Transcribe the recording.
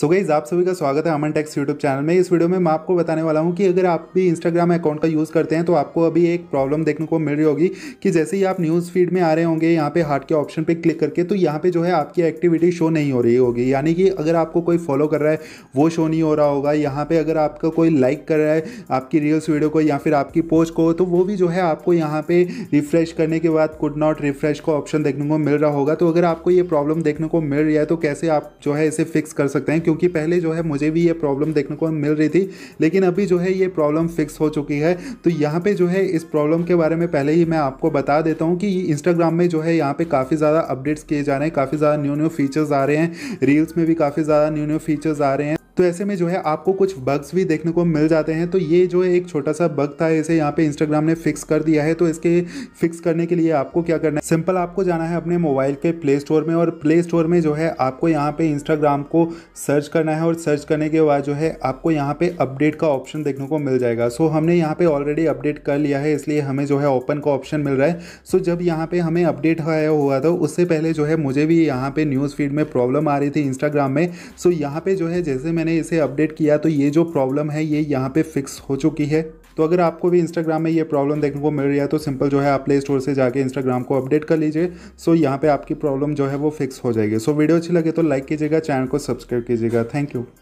So guys आप सभी का स्वागत है अमन टेक्स यूट्यूब चैनल में। इस वीडियो में मैं आपको बताने वाला हूं कि अगर आप भी इंस्टाग्राम अकाउंट का यूज़ करते हैं तो आपको अभी एक प्रॉब्लम देखने को मिल रही होगी कि जैसे ही आप न्यूज़ फीड में आ रहे होंगे यहाँ पे हार्ट के ऑप्शन पे क्लिक करके, तो यहाँ पे जो है आपकी एक्टिविटी शो नहीं हो रही होगी। यानी कि अगर आपको कोई फॉलो कर रहा है वो शो नहीं हो रहा होगा, यहाँ पर अगर आपका कोई लाइक कर रहा है आपकी रील्स वीडियो को या फिर आपकी पोस्ट को, तो वो भी जो है आपको यहाँ पर रिफ्रेश करने के बाद कुड नॉट रिफ्रेश का ऑप्शन देखने को मिल रहा होगा। तो अगर आपको ये प्रॉब्लम देखने को मिल रही है तो कैसे आप जो है इसे फिक्स कर सकते हैं, क्योंकि पहले जो है मुझे भी ये प्रॉब्लम देखने को मिल रही थी लेकिन अभी जो है ये प्रॉब्लम फिक्स हो चुकी है। तो यहाँ पे जो है इस प्रॉब्लम के बारे में पहले ही मैं आपको बता देता हूँ कि इंस्टाग्राम में जो है यहाँ पे काफ़ी ज़्यादा अपडेट्स किए जा रहे हैं, काफ़ी ज़्यादा न्यू न्यू फीचर्स आ रहे हैं, रील्स में भी काफ़ी ज़्यादा न्यू न्यू फीचर्स आ रहे हैं। तो ऐसे में जो है आपको कुछ बग्स भी देखने को मिल जाते हैं। तो ये जो है एक छोटा सा बग था, इसे यहाँ पे इंस्टाग्राम ने फिक्स कर दिया है। तो इसके फिक्स करने के लिए आपको क्या करना है, सिंपल आपको जाना है अपने मोबाइल के प्ले स्टोर में, और प्ले स्टोर में जो है आपको यहाँ पे इंस्टाग्राम को सर्च करना है, और सर्च करने के बाद जो है आपको यहाँ पे अपडेट का ऑप्शन देखने को मिल जाएगा। सो हमने यहाँ पे ऑलरेडी अपडेट कर लिया है इसलिए हमें जो है ओपन का ऑप्शन मिल रहा है। सो जब यहाँ पे हमें अपडेट आया हुआ था उससे पहले जो है मुझे भी यहाँ पे न्यूज़ फीड में प्रॉब्लम आ रही थी इंस्टाग्राम में। सो यहाँ पे जो है जैसे मैंने इसे अपडेट किया तो ये जो प्रॉब्लम है ये यहाँ पे फिक्स हो चुकी है। तो अगर आपको भी इंस्टाग्राम में ये प्रॉब्लम देखने को मिल रही है तो सिंपल जो है आप प्ले स्टोर से जाके इंस्टाग्राम को अपडेट कर लीजिए। सो यहाँ पे आपकी प्रॉब्लम जो है वो फिक्स हो जाएगी। सो वीडियो अच्छी लगे तो लाइक कीजिएगा, चैनल को सब्सक्राइब कीजिएगा। Thank you.